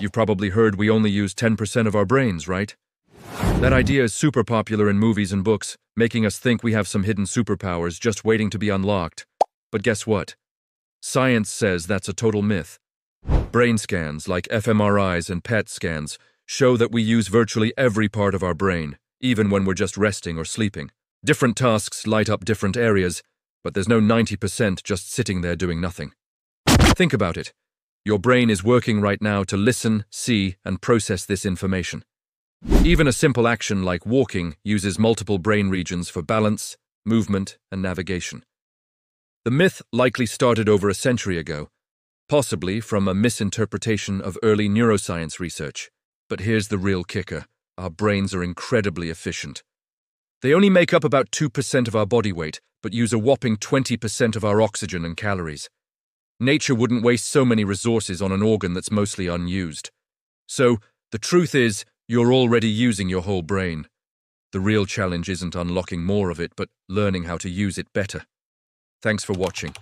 You've probably heard we only use 10% of our brains, right? That idea is super popular in movies and books, making us think we have some hidden superpowers just waiting to be unlocked. But guess what? Science says that's a total myth. Brain scans, like fMRIs and PET scans, show that we use virtually every part of our brain, even when we're just resting or sleeping. Different tasks light up different areas, but there's no 90% just sitting there doing nothing. Think about it. Your brain is working right now to listen, see, and process this information. Even a simple action like walking uses multiple brain regions for balance, movement, and navigation. The myth likely started over a century ago, possibly from a misinterpretation of early neuroscience research. But here's the real kicker. Our brains are incredibly efficient. They only make up about 2% of our body weight, but use a whopping 20% of our oxygen and calories. Nature wouldn't waste so many resources on an organ that's mostly unused. So, the truth is, you're already using your whole brain. The real challenge isn't unlocking more of it, but learning how to use it better. Thanks for watching.